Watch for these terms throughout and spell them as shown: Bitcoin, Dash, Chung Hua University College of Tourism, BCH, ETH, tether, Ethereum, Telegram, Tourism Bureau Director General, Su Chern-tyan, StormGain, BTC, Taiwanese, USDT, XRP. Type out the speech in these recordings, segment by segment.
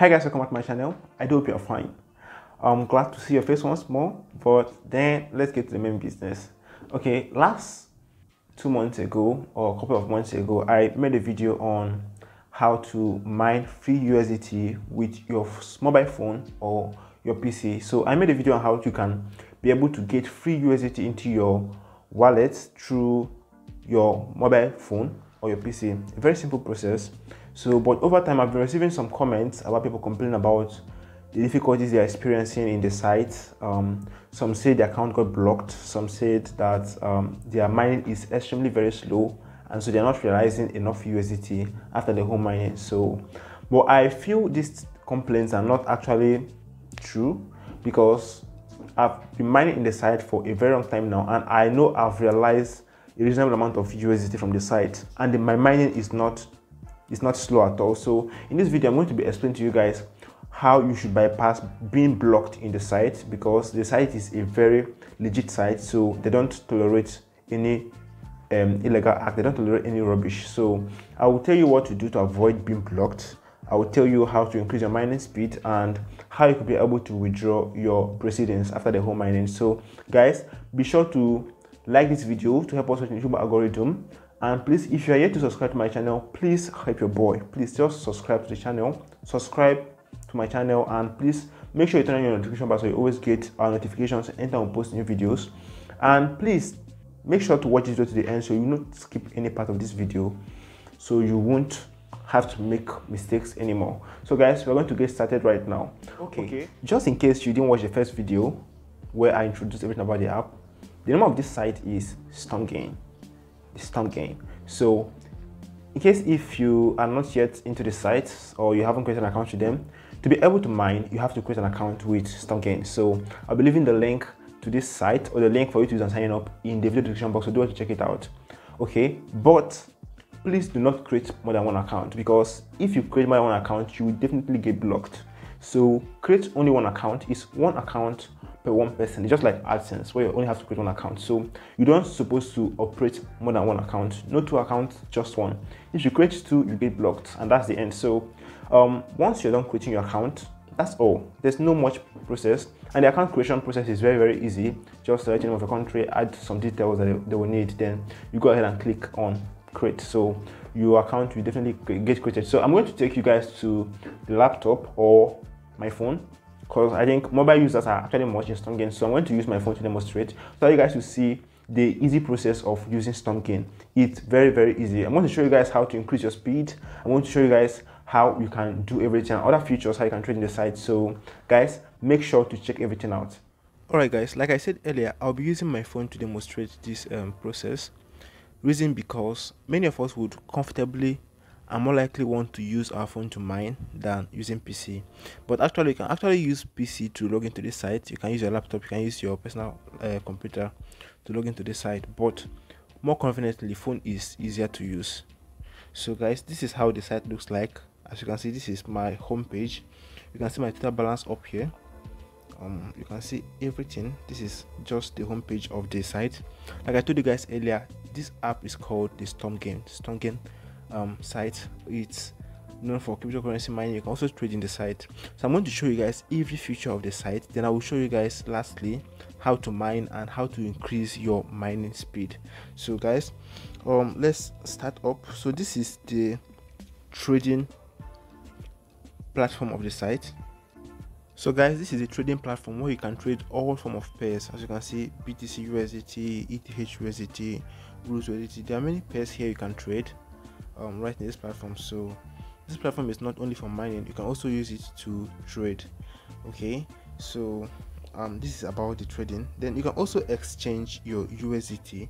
Hi guys, welcome back to my channel. I do hope you're fine. I'm glad to see your face once more, but then let's get to the main business. Okay, last 2 months ago or a couple of months ago, I made a video on how to mine free USDT with your mobile phone or your PC. So I made a video on how you can be able to get free USDT into your wallet through your mobile phone or your PC. A very simple process. So, but over time, I've been receiving some comments about people complaining about the difficulties they're experiencing in the site. Some say the account got blocked. Some said that their mining is extremely very slow, and so they're not realizing enough USDT after the whole mining. So, but I feel these complaints are not actually true, because I've been mining in the site for a very long time now, and I know I've realized a reasonable amount of USDT from the site, and my mining is not slow at all. So in this video, I'm going to be explaining to you guys how you should bypass being blocked in the site, because the site is a very legit site. So they don't tolerate any illegal act. They don't tolerate any rubbish. So I will tell you what to do to avoid being blocked. I will tell you how to increase your mining speed and how you could be able to withdraw your proceedings after the whole mining. So guys, be sure to like this video to help us with the YouTube algorithm. And please, if you are yet to subscribe to my channel, please help your boy. Please just subscribe to the channel, subscribe to my channel, and please make sure you turn on your notification bell so you always get our notifications anytime we post new videos. And please make sure to watch this video to the end so you don't skip any part of this video, so you won't have to make mistakes anymore. So guys, we're going to get started right now. Okay. Just in case you didn't watch the first video where I introduced everything about the app, the name of this site is StormGain. StormGain. So in case if you are not yet into the site or you haven't created an account with them, to be able to mine, you have to create an account with StormGain. So I'll be leaving the link to this site or the link for you to use and sign up in the video description box, so do want to check it out. Okay, but please do not create more than one account, because if you create more than one account, you will definitely get blocked. So create only one account. It's one account per one person. It's just like AdSense, where you only have to create one account. So you don't supposed to operate more than one account. No two accounts, just one. If you create two, you get blocked, and that's the end. So once you're done creating your account, that's all. There's no much process, and the account creation process is very easy. Just select the name of the country, add some details that they will need, then you go ahead and click on create. So your account will definitely get created. So I'm going to take you guys to the laptop or my phone, because I think mobile users are actually watching StormGain. So I'm going to use my phone to demonstrate, so you guys will see the easy process of using StormGain. It's very easy. I'm going to show you guys how to increase your speed. I'm going to show you guys how you can do everything and other features, how you can trade in the site. So guys, make sure to check everything out. Alright guys, like I said earlier, I'll be using my phone to demonstrate this process. Reason because many of us would comfortably and more likely want to use our phone to mine than using PC. But actually, you can actually use PC to log into this site. You can use your laptop, you can use your personal computer to log into this site, but more conveniently, phone is easier to use. So guys, this is how the site looks like. As you can see, this is my home page. You can see my total balance up here. You can see everything. This is just the home page of the site. Like I told you guys earlier, this app is called the StormGain site. It's known for cryptocurrency mining. You can also trade in the site. So I'm going to show you guys every feature of the site, then I will show you guys lastly how to mine and how to increase your mining speed. So guys, let's start up. So this is the trading platform of the site. So guys, this is a trading platform where you can trade all form of pairs. As you can see, BTC USDT, ETH USDT, Rules USDT. There are many pairs here you can trade right in this platform. So this platform is not only for mining, you can also use it to trade. Okay, so this is about the trading. Then you can also exchange your USDT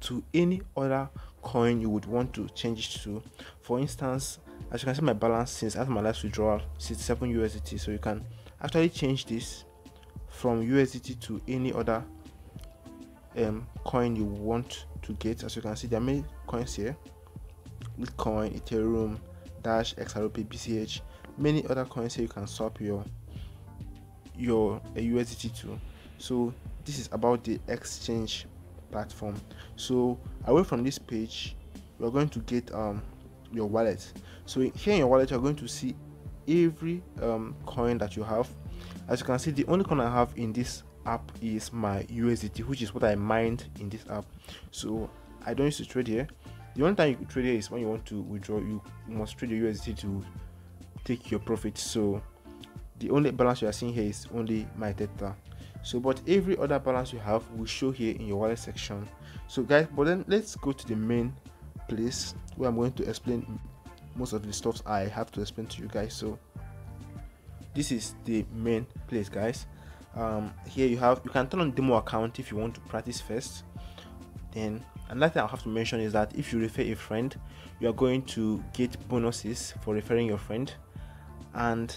to any other coin you would want to change it to. For instance, as you can see, my balance since after my last withdrawal is 7 USDT. So you can actually change this from USDT to any other coin you want to get. As you can see, there are many coins here: Bitcoin, Ethereum, Dash, XRP, BCH, many other coins here you can swap your USDT to. So this is about the exchange platform. So away from this page, we're going to get your wallet. So here in your wallet, you're going to see every coin that you have. As you can see, the only coin I have in this app is my USDT, which is what I mined in this app. So I don't used to trade here. The only time you trade here is when you want to withdraw. You must trade the USDT to take your profit. So the only balance you are seeing here is only my Tether. So but every other balance you have will show here in your wallet section. So guys, but then let's go to the main place where I'm going to explain most of the stuff I have to explain to you guys. So this is the main place, guys. Here you can turn on demo account if you want to practice first. Then another thing I have to mention is that if you refer a friend, you are going to get bonuses for referring your friend. And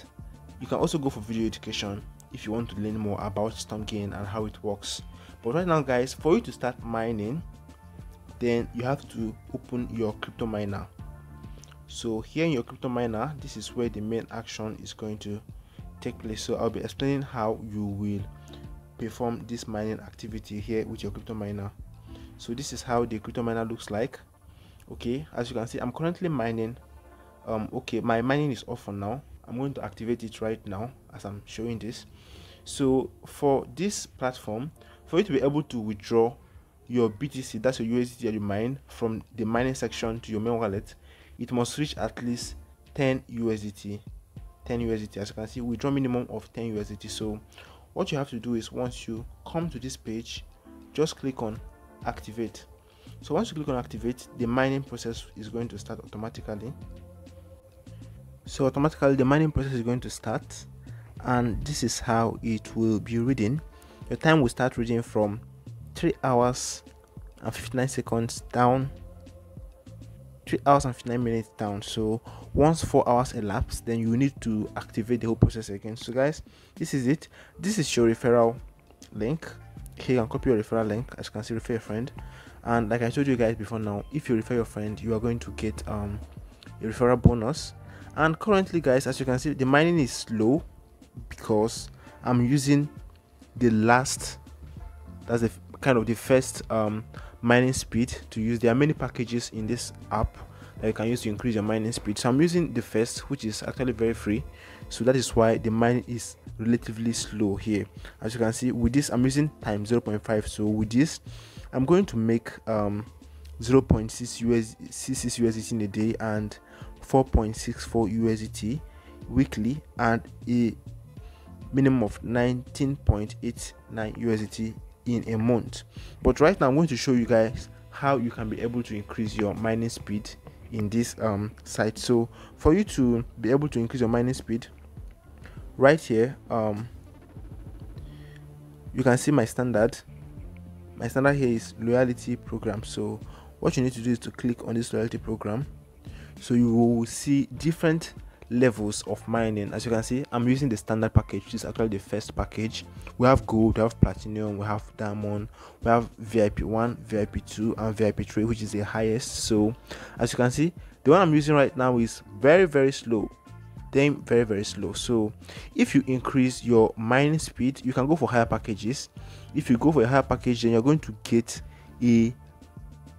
you can also go for video education if you want to learn more about StormGain and how it works. But right now, guys, for you to start mining, then you have to open your crypto miner. So here in your crypto miner, this is where the main action is going to take place. So I'll be explaining how you will perform this mining activity here with your crypto miner. So this is how the crypto miner looks like. Okay, as you can see, I'm currently mining. Okay, my mining is off for now. I'm going to activate it right now as I'm showing this. So for this platform, for you to be able to withdraw your BTC, that's your USDT that you mine, from the mining section to your main wallet, it must reach at least 10 USDT. As you can see, withdraw minimum of 10 USDT. So what you have to do is, once you come to this page, just click on activate. So once you click on activate, the mining process is going to start automatically. So automatically the mining process is going to start, and this is how it will be reading. Your time will start reading from 3 hours and 59 seconds down, 3 hours and 59 minutes down. So once 4 hours elapse, then you need to activate the whole process again. So guys, this is it. This is your referral link. Here you can copy your referral link. As you can see, refer a friend. And like I told you guys before now, if you refer your friend, you are going to get a referral bonus. And currently, guys, as you can see, the mining is slow because I'm using the last, that's the kind of the first mining speed to use. There are many packages in this app that you can use to increase your mining speed. So I'm using the first, which is actually very free. So that is why the mining is relatively slow here. As you can see, with this I'm using times 0.5. So with this I'm going to make 0.66 USDT in a day, and 4.64 USDT weekly, and a minimum of 19.89 USDT in a month. But right now I'm going to show you guys how you can be able to increase your mining speed in this site. So for you to be able to increase your mining speed, right here you can see my standard. My standard here is loyalty program. So what you need to do is to click on this loyalty program. So you will see different levels of mining. As you can see, I'm using the standard package. This is actually the first package. We have gold, we have platinum, we have diamond, we have VIP 1, VIP 2, and VIP 3, which is the highest. So as you can see, the one I'm using right now is very, very slow, then very, very slow. So if you increase your mining speed, you can go for higher packages. If you go for a higher package, then you're going to get a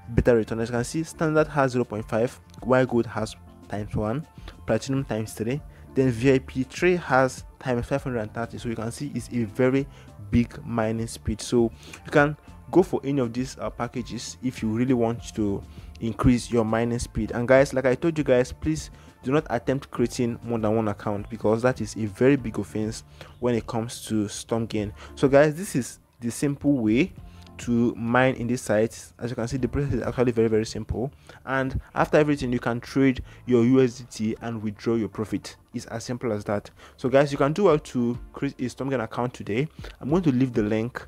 better return. As you can see, standard has 0.5, while gold has times 1, platinum times 3, then VIP 3 has times 530. So you can see it's a very big mining speed. So you can go for any of these packages if you really want to increase your mining speed. And guys, like I told you guys, please do not attempt creating more than one account, because that is a very big offense when it comes to StormGain. So guys, this is the simple way to mine in this site. As you can see, the process is actually very, very simple, and after everything you can trade your USDT and withdraw your profit. It's as simple as that. So guys, you can do how to create a StormGain account today. I'm going to leave the link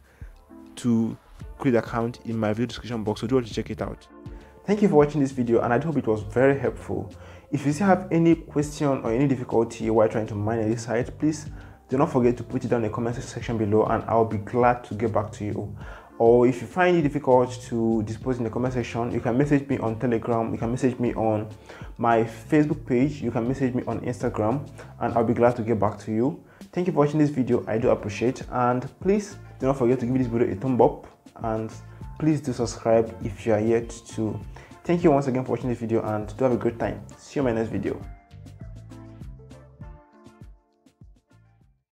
to create account in my video description box, so do want to check it out. Thank you for watching this video, and I hope it was very helpful. If you still have any question or any difficulty while trying to mine in this site, please do not forget to put it down in the comment section below, and I'll be glad to get back to you. Or if you find it difficult to dispose in the comment section, you can message me on Telegram, you can message me on my Facebook page, you can message me on Instagram, and I'll be glad to get back to you. Thank you for watching this video, I do appreciate, and please do not forget to give this video a thumb up, and please do subscribe if you are yet to. Thank you once again for watching this video, and do have a great time. See you in my next video.